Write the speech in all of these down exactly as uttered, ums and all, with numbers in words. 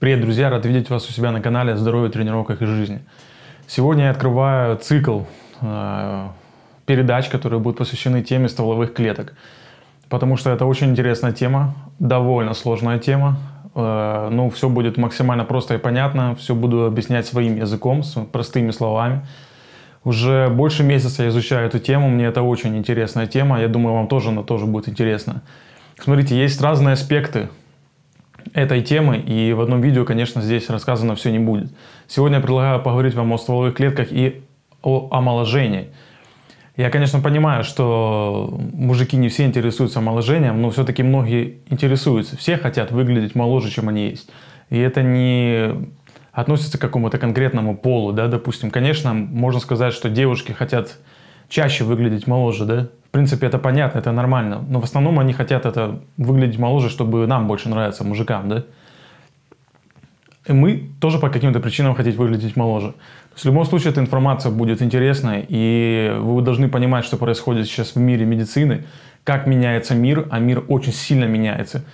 Привет, друзья! Рад видеть вас у себя на канале «Здоровье, тренировках и жизни». Сегодня я открываю цикл э, передач, которые будут посвящены теме стволовых клеток, потому что это очень интересная тема, довольно сложная тема. Э, ну, все будет максимально просто и понятно, все буду объяснять своим языком, с простыми словами. Уже больше месяца я изучаю эту тему, мне это очень интересная тема, я думаю, вам тоже она тоже будет интересна. Смотрите, есть разные аспекты этой темы, и в одном видео, конечно, здесь рассказано все не будет. Сегодня я предлагаю поговорить вам о стволовых клетках и о омоложении. Я, конечно, понимаю, что мужики не все интересуются омоложением, но все-таки многие интересуются. Все хотят выглядеть моложе, чем они есть. И это не относится к какому-то конкретному полу, да, допустим. Конечно, можно сказать, что девушки хотят чаще выглядеть моложе, да. В принципе, это понятно, это нормально. Но в основном они хотят это выглядеть моложе, чтобы нам больше нравиться, мужикам, да? И мы тоже по каким-то причинам хотим выглядеть моложе. То есть, в любом случае, эта информация будет интересная, и вы должны понимать, что происходит сейчас в мире медицины, как меняется мир, а мир очень сильно меняется.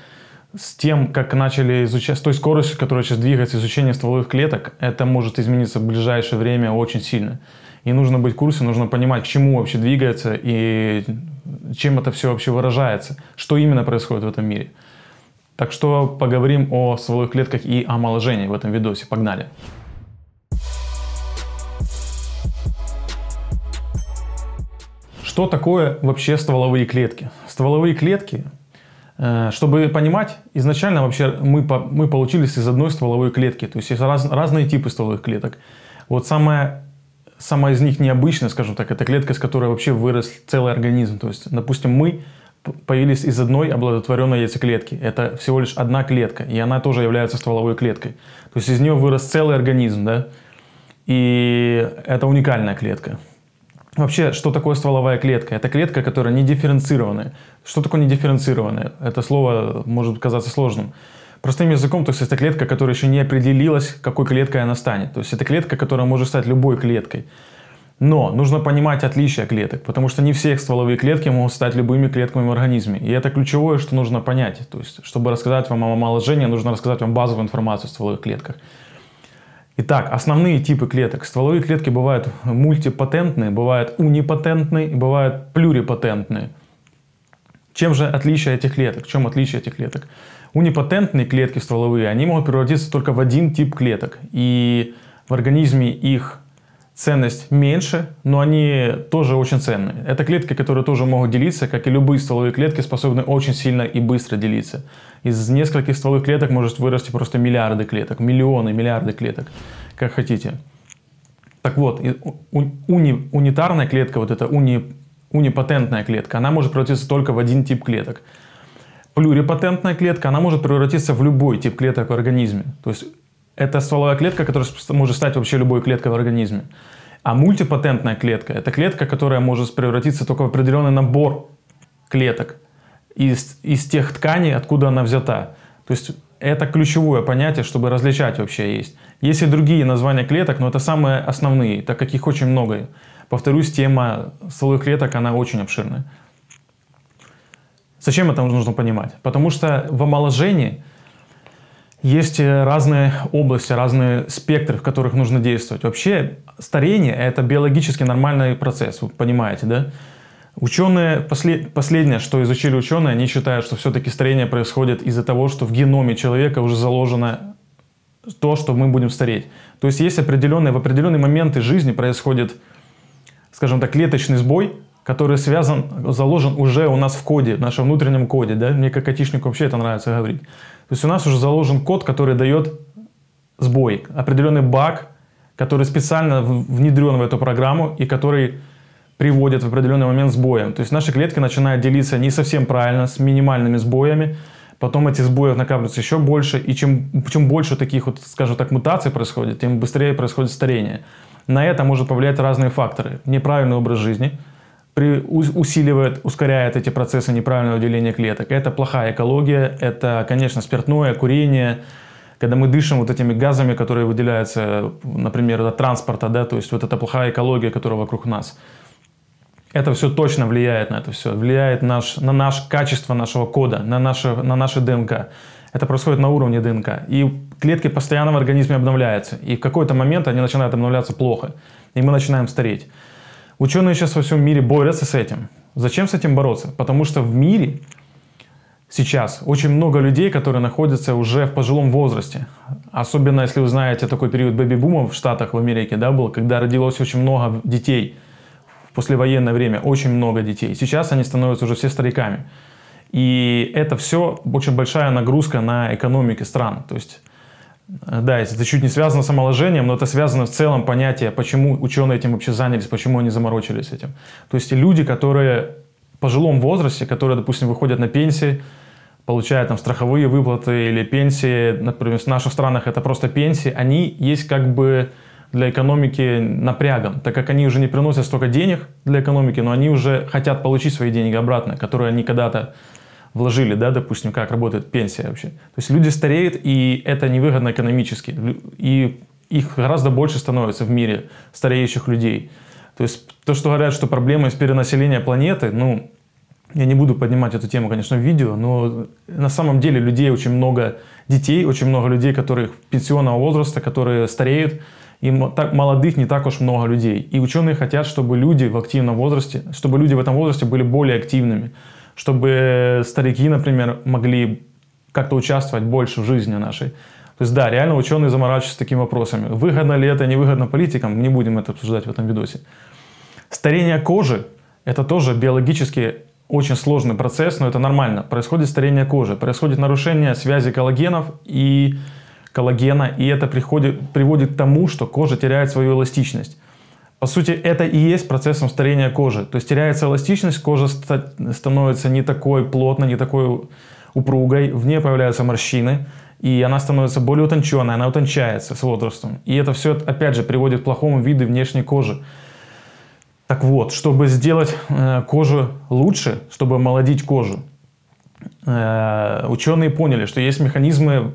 С тем, как начали изучать, с той скоростью, которая сейчас двигается изучение стволовых клеток, это может измениться в ближайшее время очень сильно. И нужно быть в курсе, нужно понимать, к чему вообще двигается и чем это все вообще выражается, что именно происходит в этом мире. Так что поговорим о стволовых клетках и омоложении в этом видосе. Погнали! Что такое вообще стволовые клетки? Стволовые клетки, чтобы понимать, изначально вообще мы, мы получились из одной стволовой клетки. То есть есть раз, разные типы стволовых клеток. Вот самая... Самая из них необычная, скажем так, это клетка, с которой вообще вырос целый организм. То есть, допустим, мы появились из одной оплодотворенной яйцеклетки. Это всего лишь одна клетка, и она тоже является стволовой клеткой. То есть из нее вырос целый организм, да? И это уникальная клетка. Вообще, что такое стволовая клетка? Это клетка, которая не дифференцированная. Что такое не дифференцированная? Это слово может казаться сложным. Простым языком, то есть это клетка, которая еще не определилась, какой клеткой она станет. То есть это клетка, которая может стать любой клеткой. Но нужно понимать отличия клеток, потому что не все стволовые клетки могут стать любыми клетками в организме. И это ключевое, что нужно понять. То есть, чтобы рассказать вам о омоложении, нужно рассказать вам базовую информацию о стволовых клетках. Итак, основные типы клеток. Стволовые клетки бывают мультипатентные, бывают унипатентные и бывают плюрипатентные. Чем же отличие этих клеток? В чем отличие этих клеток? Унипатентные клетки стволовые, они могут превратиться только в один тип клеток. И в организме их ценность меньше, но они тоже очень ценные. Это клетки, которые тоже могут делиться, как и любые стволовые клетки, способны очень сильно и быстро делиться. Из нескольких стволовых клеток может вырасти просто миллиарды клеток, миллионы, миллиарды клеток, как хотите. Так вот, уни, унитарная клетка, вот эта уни, унипатентная клетка, она может превратиться только в один тип клеток. Плюрипатентная клетка, она может превратиться в любой тип клеток в организме. То есть это стволовая клетка, которая может стать вообще любой клеткой в организме. А мультипатентная клетка – это клетка, которая может превратиться только в определенный набор клеток из, из тех тканей, откуда она взята. То есть это ключевое понятие, чтобы различать вообще есть. Есть и другие названия клеток, но это самые основные, так как их очень много. Повторюсь, тема стволовых клеток, она очень обширная. Зачем это нужно понимать? Потому что в омоложении есть разные области, разные спектры, в которых нужно действовать. Вообще старение – это биологически нормальный процесс, вы понимаете, да? Ученые, послед, последнее, что изучили ученые, они считают, что все-таки старение происходит из-за того, что в геноме человека уже заложено то, что мы будем стареть. То есть есть определенные, в определенные моменты жизни происходит, скажем так, клеточный сбой, который связан, заложен уже у нас в коде, в нашем внутреннем коде, да? Мне как айтишнику вообще это нравится говорить. То есть у нас уже заложен код, который дает сбой, определенный баг, который специально внедрен в эту программу и который приводит в определенный момент сбоем. То есть наши клетки начинают делиться не совсем правильно, с минимальными сбоями, потом этих сбоев накапливается еще больше, и чем, чем больше таких, вот, скажем так, мутаций происходит, тем быстрее происходит старение. На это может повлиять разные факторы. Неправильный образ жизни усиливает, ускоряет эти процессы неправильного деления клеток. Это плохая экология, это, конечно, спиртное, курение, когда мы дышим вот этими газами, которые выделяются, например, от транспорта, да, то есть вот эта плохая экология, которая вокруг нас. Это все точно влияет на это все, влияет наш, на наше качество нашего кода, на наше, на наше ДНК. Это происходит на уровне ДНК. И клетки постоянно в организме обновляются. И в какой-то момент они начинают обновляться плохо. И мы начинаем стареть. Ученые сейчас во всем мире борются с этим. Зачем с этим бороться? Потому что в мире сейчас очень много людей, которые находятся уже в пожилом возрасте. Особенно, если вы знаете, такой период бэби-бума в Штатах, в Америке, да, был, когда родилось очень много детей. В послевоенное время очень много детей. Сейчас они становятся уже все стариками. И это все очень большая нагрузка на экономики стран. То есть, да, это чуть не связано с омоложением, но это связано в целом понятие, почему ученые этим вообще занялись, почему они заморочились этим. То есть люди, которые в пожилом возрасте, которые, допустим, выходят на пенсии, получают там страховые выплаты или пенсии, например, в наших странах это просто пенсии, они есть как бы для экономики напрягом, так как они уже не приносят столько денег для экономики, но они уже хотят получить свои деньги обратно, которые они когда-то вложили, да, допустим, как работает пенсия вообще. То есть люди стареют, и это невыгодно экономически. И их гораздо больше становится в мире стареющих людей. То есть то, что говорят, что проблема из перенаселения планеты, ну, я не буду поднимать эту тему, конечно, в видео, но на самом деле людей очень много, детей, очень много людей, которые пенсионного возраста, которые стареют, и молодых не так уж много людей. И ученые хотят, чтобы люди в активном возрасте, чтобы люди в этом возрасте были более активными, чтобы старики, например, могли как-то участвовать больше в жизни нашей. То есть, да, реально ученые заморачиваются такими вопросами. Выгодно ли это, невыгодно политикам, не будем это обсуждать в этом видосе. Старение кожи – это тоже биологически очень сложный процесс, но это нормально. Происходит старение кожи, происходит нарушение связи коллагенов и коллагена, и это приходит, приводит к тому, что кожа теряет свою эластичность. По сути, это и есть процессом старения кожи. То есть теряется эластичность, кожа становится не такой плотной, не такой упругой, в ней появляются морщины, и она становится более утонченной, она утончается с возрастом. И это все, опять же, приводит к плохому виду внешней кожи. Так вот, чтобы сделать кожу лучше, чтобы омолодить кожу, ученые поняли, что есть механизмы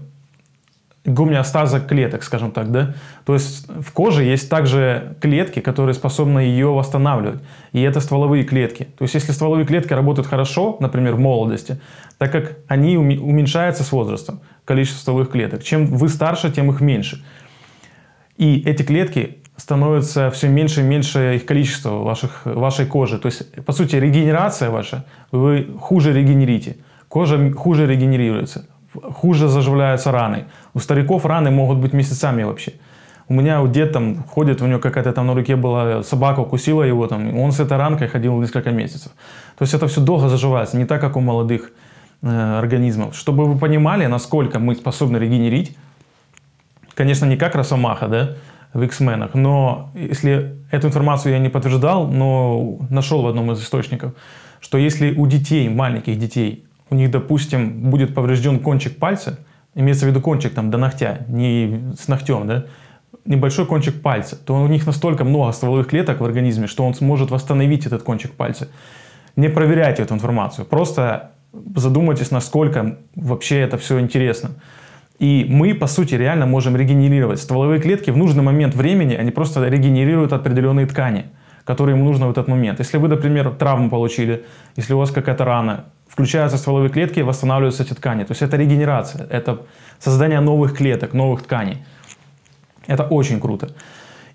гомеостаза клеток, скажем так, да? То есть в коже есть также клетки, которые способны ее восстанавливать. И это стволовые клетки. То есть если стволовые клетки работают хорошо, например, в молодости, так как они уменьшаются с возрастом, количество стволовых клеток. Чем вы старше, тем их меньше. И эти клетки становятся все меньше и меньше, их количество ваших, вашей кожи. То есть, по сути, регенерация ваша, вы хуже регенерите, кожа хуже регенерируется. Хуже заживляются раны. У стариков раны могут быть месяцами вообще. У меня у дед там ходит, у него какая-то там на руке была, собака укусила его, там, он с этой ранкой ходил несколько месяцев. То есть это все долго заживается, не так, как у молодых э, организмов. Чтобы вы понимали, насколько мы способны регенерить, конечно, не как Росомаха, да, в Икс-менах, но если эту информацию я не подтверждал, но нашел в одном из источников, что если у детей, маленьких детей, у них, допустим, будет поврежден кончик пальца, имеется в виду кончик там до ногтя, не с ногтем, да, небольшой кончик пальца, то у них настолько много стволовых клеток в организме, что он сможет восстановить этот кончик пальца. Не проверяйте эту информацию, просто задумайтесь, насколько вообще это все интересно. И мы, по сути, реально можем регенерировать. Стволовые клетки в нужный момент времени, они просто регенерируют определенные ткани, которые им нужно в этот момент. Если вы, например, травму получили, если у вас какая-то рана, включаются стволовые клетки и восстанавливаются эти ткани. То есть это регенерация, это создание новых клеток, новых тканей. Это очень круто.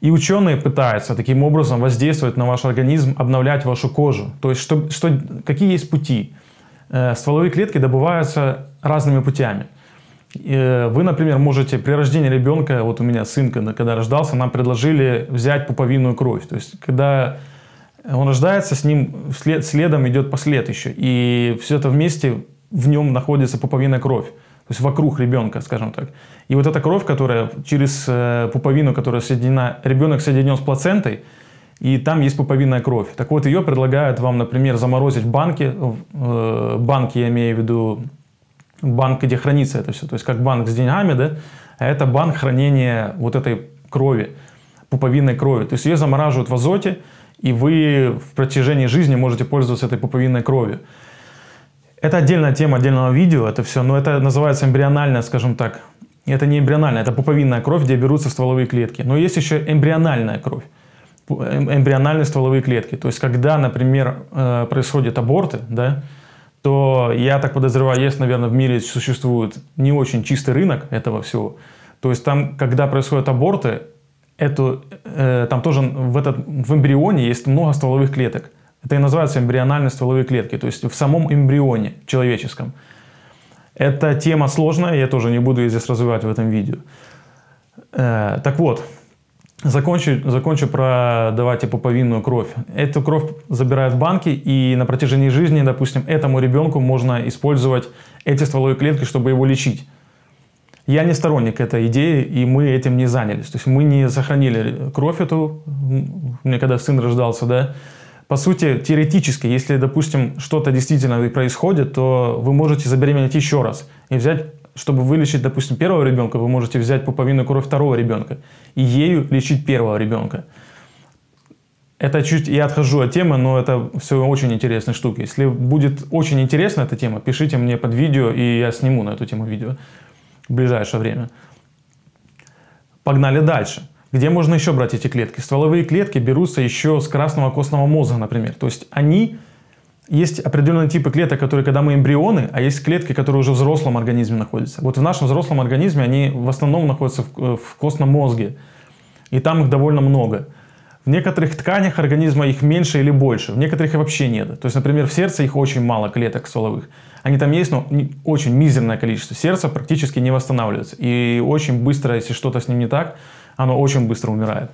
И ученые пытаются таким образом воздействовать на ваш организм, обновлять вашу кожу. То есть что, что, какие есть пути? Стволовые клетки добываются разными путями. Вы, например, можете при рождении ребенка, вот у меня сын, когда рождался, нам предложили взять пуповинную кровь. То есть когда он рождается, с ним вслед, следом идет послед еще. И все это вместе, в нем находится пуповинная кровь. То есть вокруг ребенка, скажем так. И вот эта кровь, которая через пуповину, которая соединена, ребенок соединен с плацентой, и там есть пуповинная кровь. Так вот, ее предлагают вам, например, заморозить в банке. В банке, я имею в виду, банк, где хранится это все. То есть как банк с деньгами, да? А это банк хранения вот этой крови, пуповинной крови. То есть ее замораживают в азоте, и вы в протяжении жизни можете пользоваться этой пуповинной кровью. Это отдельная тема отдельного видео, это все, но это называется эмбриональная, скажем так. Это не эмбриональная, это пуповинная кровь, где берутся стволовые клетки. Но есть еще эмбриональная кровь, эмбриональные стволовые клетки. То есть когда, например, происходят аборты, да, то, я так подозреваю, есть, наверное, в мире существует не очень чистый рынок этого всего. То есть там, когда происходят аборты, это, э, там тоже в, этот, в эмбрионе есть много стволовых клеток. Это и называется эмбриональные стволовые клетки, то есть в самом эмбрионе человеческом. Эта тема сложная, я тоже не буду ее здесь развивать в этом видео. Э, так вот, закончу, закончу про, давайте, пуповинную кровь. Эту кровь забирают в банки, и на протяжении жизни, допустим, этому ребенку можно использовать эти стволовые клетки, чтобы его лечить. Я не сторонник этой идеи, и мы этим не занялись. То есть мы не сохранили кровь эту, мне когда сын рождался, да. По сути, теоретически, если, допустим, что-то действительно происходит, то вы можете забеременеть еще раз. И взять, чтобы вылечить, допустим, первого ребенка, вы можете взять пуповинную кровь второго ребенка и ею лечить первого ребенка. Это чуть я отхожу от темы, но это все очень интересные штуки. Если будет очень интересна эта тема, пишите мне под видео, и я сниму на эту тему видео в ближайшее время. Погнали дальше. Где можно еще брать эти клетки? Стволовые клетки берутся еще с красного костного мозга, например. То есть они... Есть определенные типы клеток, которые, когда мы эмбрионы, а есть клетки, которые уже в взрослом организме находятся. Вот в нашем взрослом организме они в основном находятся в, в костном мозге. И там их довольно много. В некоторых тканях организма их меньше или больше. В некоторых их вообще нет. То есть, например, в сердце их очень мало, клеток стволовых. Они там есть, но очень мизерное количество. Сердце практически не восстанавливается. И очень быстро, если что-то с ним не так, оно очень быстро умирает.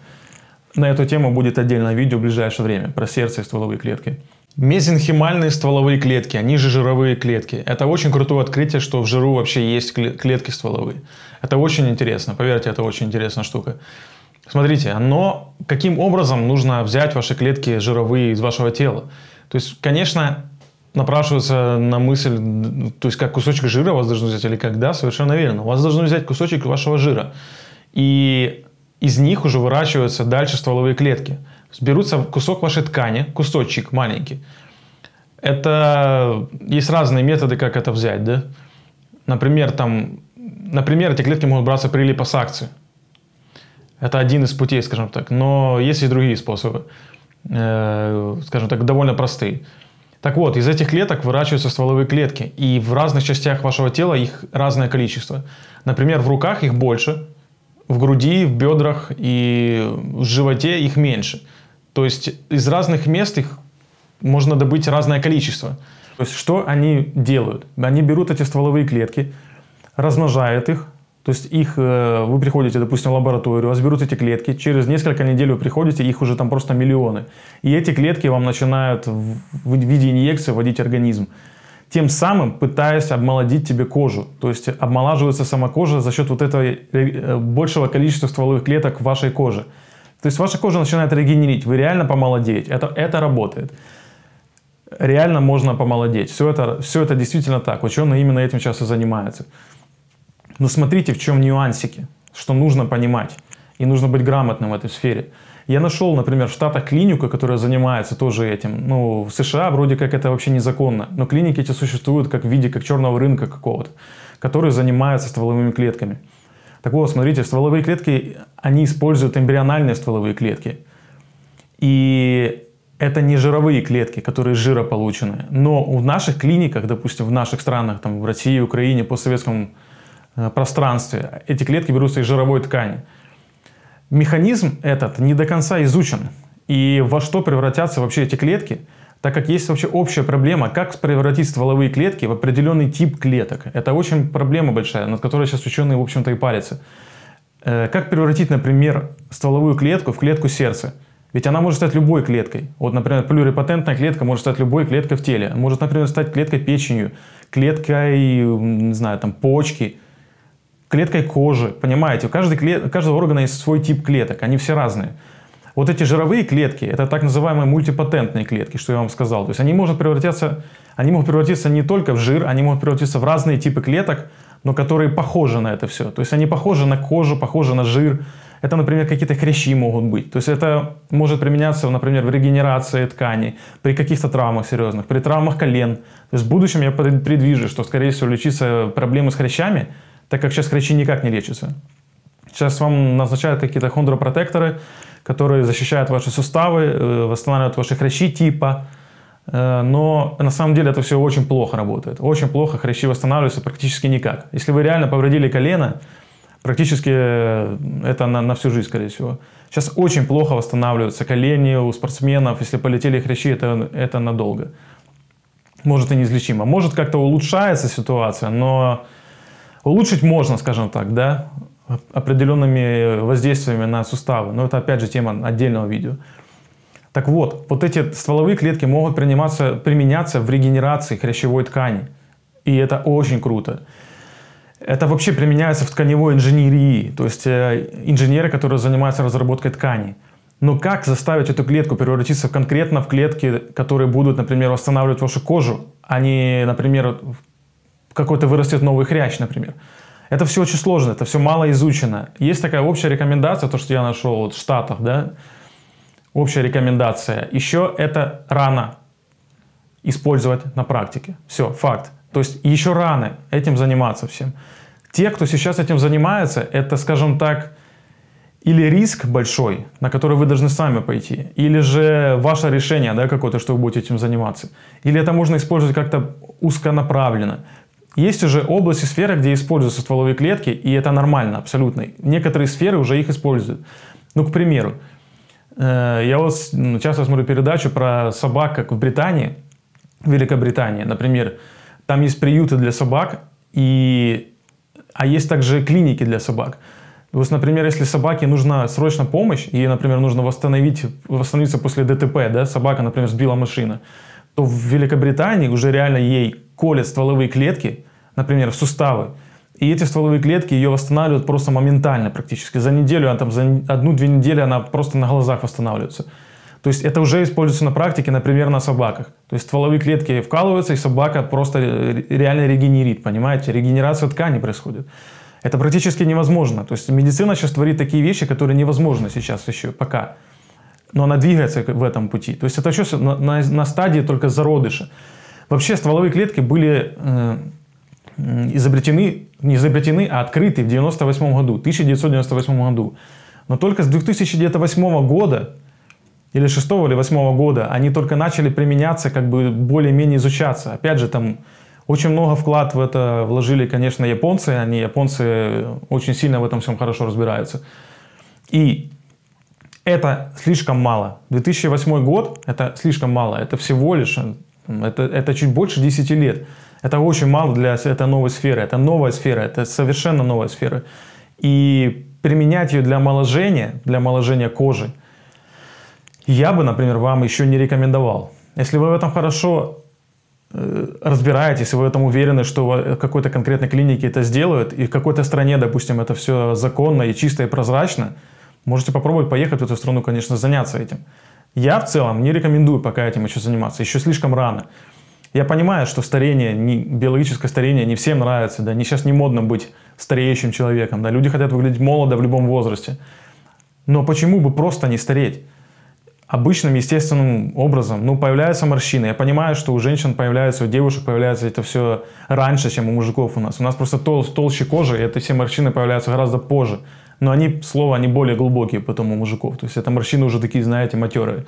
На эту тему будет отдельное видео в ближайшее время про сердце и стволовые клетки. Мезенхимальные стволовые клетки, они же жировые клетки. Это очень крутое открытие, что в жиру вообще есть клетки стволовые. Это очень интересно, поверьте, это очень интересная штука. Смотрите, но каким образом нужно взять ваши клетки жировые из вашего тела? То есть, конечно, напрашивается на мысль, то есть как кусочек жира вас должны взять или когда, совершенно верно. У вас должны взять кусочек вашего жира. И из них уже выращиваются дальше стволовые клетки. Берутся кусок вашей ткани, кусочек маленький. Это есть разные методы, как это взять, да? Например, там, например, эти клетки могут браться при липосакции. Это один из путей, скажем так. Но есть и другие способы, э, скажем так, довольно простые. Так вот, из этих клеток выращиваются стволовые клетки, и в разных частях вашего тела их разное количество. Например, в руках их больше. В груди, в бедрах и в животе их меньше. То есть из разных мест их можно добыть разное количество. То есть что они делают? Они берут эти стволовые клетки, размножают их. То есть их, вы приходите, допустим, в лабораторию, у вас берут эти клетки, через несколько недель вы приходите, их уже там просто миллионы. И эти клетки вам начинают в виде инъекции вводить в организм, тем самым пытаясь обмолодить тебе кожу. То есть обмолаживается сама кожа за счет вот этого большего количества стволовых клеток в вашей коже. То есть ваша кожа начинает регенерить, вы реально помолодеете. Это, это работает. Реально можно помолодеть. Все это, все это действительно так. Ученые именно этим сейчас и занимаются. Но смотрите, в чем нюансики, что нужно понимать. И нужно быть грамотным в этой сфере. Я нашел, например, в Штатах клинику, которая занимается тоже этим. Ну, в США вроде как это вообще незаконно, но клиники эти существуют как в виде как черного рынка какого-то, которые занимаются стволовыми клетками. Так вот, смотрите, стволовые клетки, они используют эмбриональные стволовые клетки. И это не жировые клетки, которые из жира получены. Но в наших клиниках, допустим, в наших странах, там, в России, Украине, постсоветском пространстве, эти клетки берутся из жировой ткани. Механизм этот не до конца изучен, и во что превратятся вообще эти клетки, так как есть вообще общая проблема, как превратить стволовые клетки в определенный тип клеток. Это очень проблема большая, над которой сейчас ученые, в общем-то, и парятся. Как превратить, например, стволовую клетку в клетку сердца? Ведь она может стать любой клеткой. Вот, например, плюрипатентная клетка может стать любой клеткой в теле. Может, например, стать клеткой печенью, клеткой, не знаю, там, почки, клеткой кожи, понимаете, у, каждой клет... у каждого органа есть свой тип клеток, они все разные. Вот эти жировые клетки, это так называемые мультипатентные клетки, что я вам сказал. То есть они, может превратиться... они могут превратиться не только в жир, они могут превратиться в разные типы клеток, но которые похожи на это все. То есть они похожи на кожу, похожи на жир. Это, например, какие-то хрящи могут быть. То есть это может применяться, например, в регенерации тканей, при каких-то травмах серьезных, при травмах колен. То есть в будущем я предвижу, что, скорее всего, лечится проблемы с хрящами, так как сейчас хрящи никак не лечатся. Сейчас вам назначают какие-то хондропротекторы, которые защищают ваши суставы, восстанавливают ваши хрящи типа, но на самом деле это все очень плохо работает. Очень плохо, хрящи восстанавливаются практически никак. Если вы реально повредили колено, практически это на, на всю жизнь, скорее всего. Сейчас очень плохо восстанавливаются колени у спортсменов. Если полетели хрящи, это, это надолго. Может и неизлечимо. Может как-то улучшается ситуация, но улучшить можно, скажем так, да, определенными воздействиями на суставы. Но это опять же тема отдельного видео. Так вот, вот эти стволовые клетки могут приниматься, применяться в регенерации хрящевой ткани. И это очень круто. Это вообще применяется в тканевой инженерии, то есть инженеры, которые занимаются разработкой тканей. Но как заставить эту клетку превратиться конкретно в клетки, которые будут, например, восстанавливать вашу кожу, а не, например, какой-то вырастет новый хрящ, например. Это все очень сложно, это все мало изучено. Есть такая общая рекомендация, то, что я нашел вот в Штатах, да? Общая рекомендация. Еще это рано использовать на практике. Все, факт. То есть еще рано этим заниматься всем. Те, кто сейчас этим занимается, это, скажем так, или риск большой, на который вы должны сами пойти, или же ваше решение, да, какое-то, что вы будете этим заниматься. Или это можно использовать как-то узконаправленно. Есть уже области, сферы, где используются стволовые клетки, и это нормально абсолютно. Некоторые сферы уже их используют. Ну, к примеру, я вот часто смотрю передачу про собак, как в Британии, в Великобритании, например. Там есть приюты для собак, и... а есть также клиники для собак. То есть, например, если собаке нужна срочно помощь, и, например, нужно восстановить, восстановиться после ДТП, да, собака, например, сбила машина, то в Великобритании уже реально ей колят стволовые клетки, например, в суставы, и эти стволовые клетки ее восстанавливают просто моментально практически. За неделю, там, за одну-две недели она просто на глазах восстанавливается. То есть это уже используется на практике, например, на собаках. То есть стволовые клетки вкалываются, и собака просто реально регенерит, понимаете? Регенерация ткани происходит. Это практически невозможно. То есть медицина сейчас творит такие вещи, которые невозможны сейчас еще, пока. Но она двигается в этом пути. То есть это еще на, на, на стадии только зародыша. Вообще стволовые клетки были э, изобретены, не изобретены, а открыты в девяносто восьмом году, тысяча девятьсот девяносто восьмом году. Но только с две тысячи восьмого года, или шестого или восьмого года, они только начали применяться, как бы более-менее изучаться. Опять же, там очень много вклад в это вложили, конечно, японцы. Они, японцы, очень сильно в этом всем хорошо разбираются. И это слишком мало. две тысячи восьмой год, это слишком мало. Это всего лишь, это, это чуть больше десяти лет. Это очень мало для этой новой сферы. Это новая сфера, это совершенно новая сфера. И применять ее для омоложения, для омоложения кожи, я бы, например, вам еще не рекомендовал. Если вы в этом хорошо э, разбираетесь, если вы в этом уверены, что в какой-то конкретной клинике это сделают, и в какой-то стране, допустим, это все законно и чисто и прозрачно, можете попробовать поехать в эту страну, конечно, заняться этим. Я в целом не рекомендую пока этим еще заниматься, еще слишком рано. Я понимаю, что старение, не, биологическое старение не всем нравится, да, не, сейчас не модно быть стареющим человеком, да, люди хотят выглядеть молодо в любом возрасте. Но почему бы просто не стареть? Обычным, естественным образом, ну, появляются морщины. Я понимаю, что у женщин появляются, у девушек появляется это все раньше, чем у мужиков у нас. У нас просто тол толще кожи, и это все морщины появляются гораздо позже. Но они, слово, они более глубокие потом у мужиков. То есть это морщины уже такие, знаете, матерые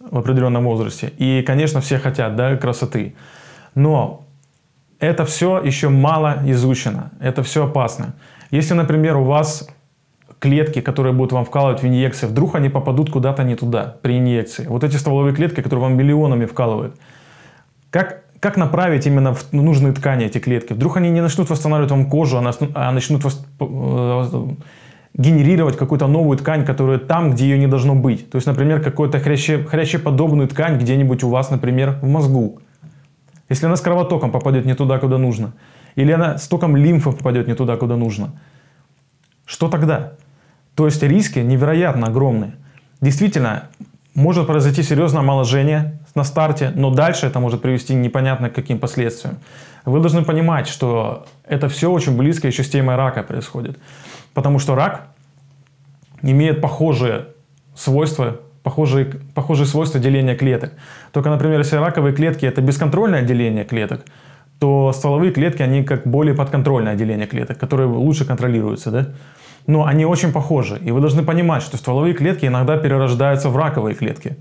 в определенном возрасте. И, конечно, все хотят, да, красоты. Но это все еще мало изучено. Это все опасно. Если, например, у вас... клетки, которые будут вам вкалывать в инъекции, вдруг они попадут куда-то не туда при инъекции. Вот эти стволовые клетки, которые вам миллионами вкалывают. Как, как направить именно в нужные ткани эти клетки? Вдруг они не начнут восстанавливать вам кожу, а начнут вос... генерировать какую-то новую ткань, которая там, где ее не должно быть. То есть, например, какую-то хряще... хрящеподобную ткань где-нибудь у вас, например, в мозгу. Если она с кровотоком попадет не туда, куда нужно. Или она с током лимфы попадет не туда, куда нужно. Что тогда? То есть риски невероятно огромные. Действительно, может произойти серьезное омоложение на старте, но дальше это может привести непонятно к каким последствиям. Вы должны понимать, что это все очень близко еще с темой рака происходит. Потому что рак имеет похожие свойства, похожие, похожие свойства деления клеток. Только, например, если раковые клетки – это бесконтрольное деление клеток, то стволовые клетки, они как более подконтрольное деление клеток, которые лучше контролируются, да? Но они очень похожи, и вы должны понимать, что стволовые клетки иногда перерождаются в раковые клетки.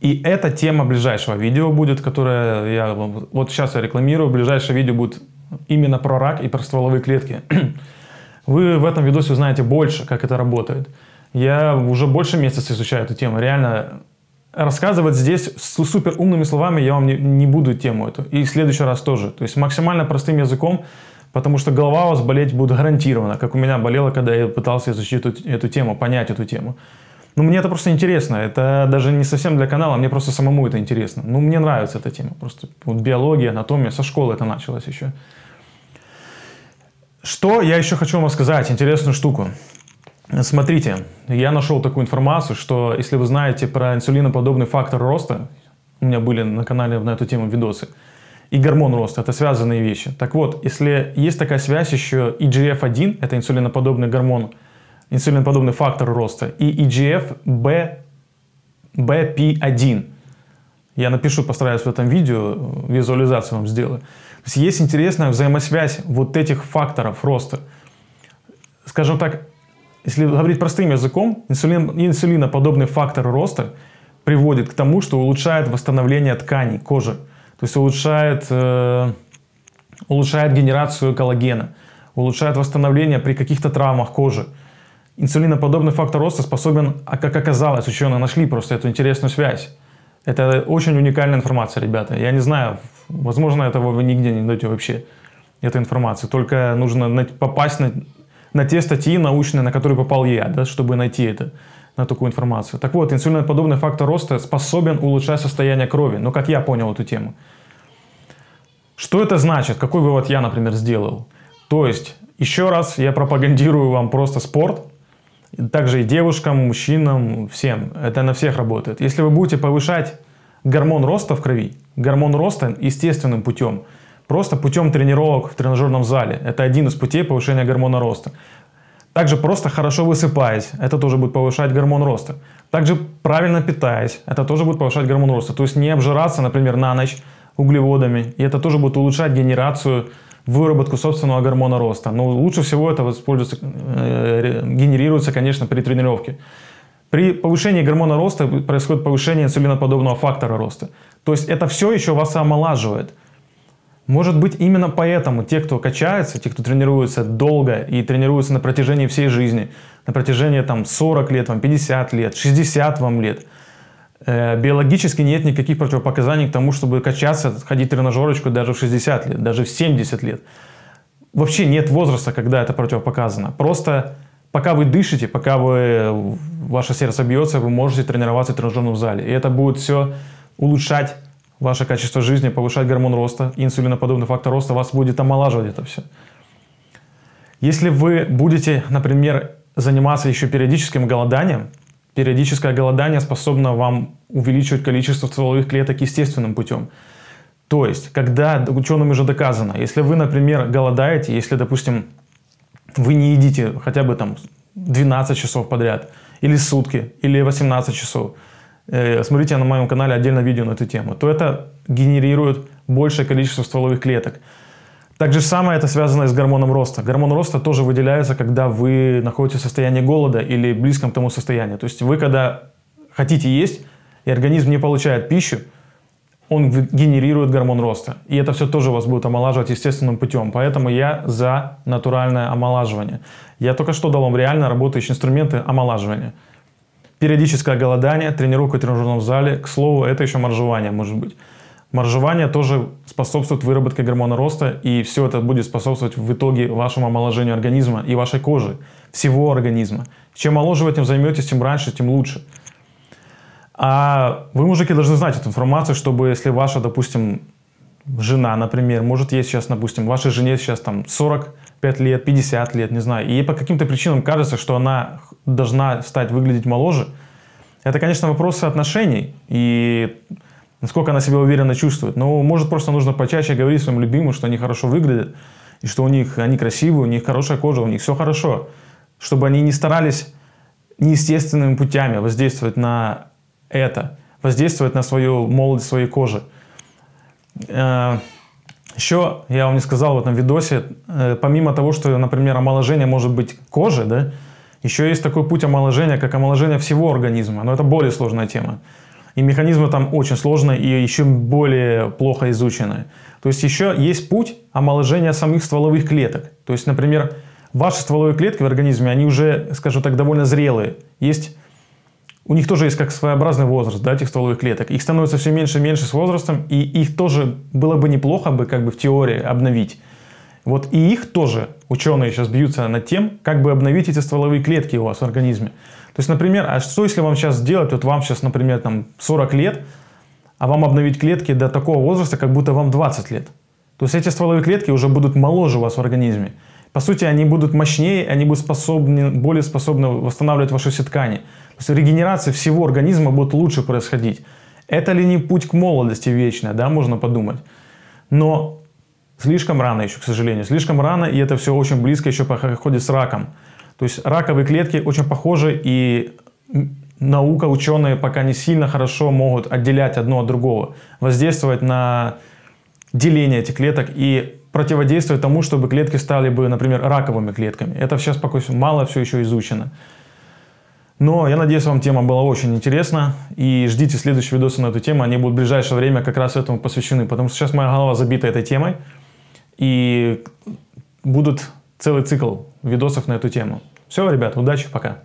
И это тема ближайшего видео будет, которое я вот сейчас я рекламирую. Ближайшее видео будет именно про рак и про стволовые клетки. Вы в этом видосе узнаете больше, как это работает. Я уже больше месяца изучаю эту тему. Реально, рассказывать здесь с супер умными словами я вам не, не буду тему эту. И в следующий раз тоже. То есть максимально простым языком, потому что голова у вас болеть будет гарантированно, как у меня болела, когда я пытался изучить эту, эту тему, понять эту тему. Ну, мне это просто интересно, это даже не совсем для канала, мне просто самому это интересно. Ну, мне нравится эта тема, просто вот, биология, анатомия, со школы это началось еще. Что я еще хочу вам сказать, интересную штуку. Смотрите, я нашел такую информацию, что если вы знаете про инсулиноподобный фактор роста, у меня были на канале на эту тему видосы, и гормон роста, это связанные вещи. Так вот, если есть такая связь еще И Джи Эф один, это инсулиноподобный гормон, инсулиноподобный фактор роста, и И Джи Эф Би Пи один. Я напишу, постараюсь в этом видео, визуализацию вам сделаю. То есть, есть интересная взаимосвязь вот этих факторов роста. Скажем так, если говорить простым языком, инсулин, инсулиноподобный фактор роста приводит к тому, что улучшает восстановление тканей кожи, то есть улучшает, э, улучшает генерацию коллагена, улучшает восстановление при каких-то травмах кожи. Инсулиноподобный фактор роста способен, как оказалось, ученые нашли просто эту интересную связь. Это очень уникальная информация, ребята. Я не знаю, возможно, этого вы нигде не найдете вообще, этой информации. Только нужно попасть на, на те статьи научные, на которые попал я, да, чтобы найти это, на такую информацию. Так вот, инсулиноподобный фактор роста способен улучшать состояние крови. Ну, как я понял эту тему. Что это значит? Какой вывод я, например, сделал? То есть, еще раз, я пропагандирую вам просто спорт. Также и девушкам, мужчинам, всем. Это на всех работает. Если вы будете повышать гормон роста в крови, гормон роста естественным путем, просто путем тренировок в тренажерном зале, это один из путей повышения гормона роста. Также просто хорошо высыпаясь, это тоже будет повышать гормон роста. Также правильно питаясь, это тоже будет повышать гормон роста. То есть не обжираться, например, на ночь углеводами, и это тоже будет улучшать генерацию, выработку собственного гормона роста. Но лучше всего это используется, э, генерируется, конечно, при тренировке. При повышении гормона роста происходит повышение инсулиноподобного фактора роста. То есть это все еще вас омолаживает. Может быть, именно поэтому те, кто качается, те, кто тренируется долго и тренируется на протяжении всей жизни, на протяжении там, сорока лет, вам, пятидесяти лет, шестидесяти лет, биологически нет никаких противопоказаний к тому, чтобы качаться, ходить в тренажерочку даже в шестьдесят лет, даже в семьдесят лет. Вообще нет возраста, когда это противопоказано. Просто пока вы дышите, пока вы, ваше сердце бьется, вы можете тренироваться в тренажерном зале. И это будет все улучшать ваше качество жизни, повышать гормон роста, инсулиноподобный фактор роста, вас будет омолаживать это все. Если вы будете, например, заниматься еще периодическим голоданием, периодическое голодание способно вам увеличивать количество стволовых клеток естественным путем. То есть, когда ученым уже доказано, если вы, например, голодаете, если, допустим, вы не едите хотя бы там двенадцать часов подряд, или сутки, или восемнадцать часов, э, смотрите на моем канале отдельное видео на эту тему, то это генерирует большее количество стволовых клеток. Так же самое это связано с гормоном роста. Гормон роста тоже выделяется, когда вы находитесь в состоянии голода или близком к тому состоянию. То есть вы, когда хотите есть, и организм не получает пищу, он генерирует гормон роста. И это все тоже вас будет омолаживать естественным путем. Поэтому я за натуральное омолаживание. Я только что дал вам реально работающие инструменты омолаживания. Периодическое голодание, тренировка в тренажерном зале. К слову, это еще моржевание может быть. Моржевание тоже способствует выработке гормона роста, и все это будет способствовать в итоге вашему омоложению организма и вашей кожи, всего организма. Чем моложе вы этим займетесь, тем раньше, тем лучше. А вы, мужики, должны знать эту информацию, чтобы если ваша, допустим, жена, например, может есть сейчас, допустим, вашей жене сейчас там сорок пять лет, пятьдесят лет, не знаю, и ей по каким-то причинам кажется, что она должна стать выглядеть моложе, это, конечно, вопросы отношений и... насколько она себя уверенно чувствует. Но, может, просто нужно почаще говорить своим любимым, что они хорошо выглядят, и что у них они красивые, у них хорошая кожа, у них все хорошо. Чтобы они не старались неестественными путями воздействовать на это, воздействовать на свою молодость, своей кожи. Еще, я вам не сказал в этом видосе, помимо того, что, например, омоложение может быть кожи, да, еще есть такой путь омоложения, как омоложение всего организма. Но это более сложная тема. И механизмы там очень сложные и еще более плохо изучены. То есть еще есть путь омоложения самих стволовых клеток. То есть, например, ваши стволовые клетки в организме, они уже, скажем так, довольно зрелые. Есть, у них тоже есть как своеобразный возраст, да, этих стволовых клеток. Их становится все меньше и меньше с возрастом, и их тоже было бы неплохо бы, как бы в теории обновить. Вот и их тоже ученые сейчас бьются над тем, как бы обновить эти стволовые клетки у вас в организме. То есть, например, а что если вам сейчас сделать, вот вам сейчас, например, там сорок лет, а вам обновить клетки до такого возраста, как будто вам двадцать лет. То есть эти стволовые клетки уже будут моложе у вас в организме. По сути, они будут мощнее, они будут способны, более способны восстанавливать ваши все ткани. То есть регенерация всего организма будет лучше происходить. Это ли не путь к молодости вечной, да, можно подумать. Но слишком рано еще, к сожалению. Слишком рано, и это все очень близко еще проходит с раком. То есть раковые клетки очень похожи, и наука, ученые пока не сильно хорошо могут отделять одно от другого, воздействовать на деление этих клеток и противодействовать тому, чтобы клетки стали бы, например, раковыми клетками. Это сейчас пока мало все еще изучено. Но я надеюсь, вам тема была очень интересна, и ждите следующие видосы на эту тему, они будут в ближайшее время как раз этому посвящены, потому что сейчас моя голова забита этой темой, и будут целый цикл видосов на эту тему. Все, ребят, удачи, пока!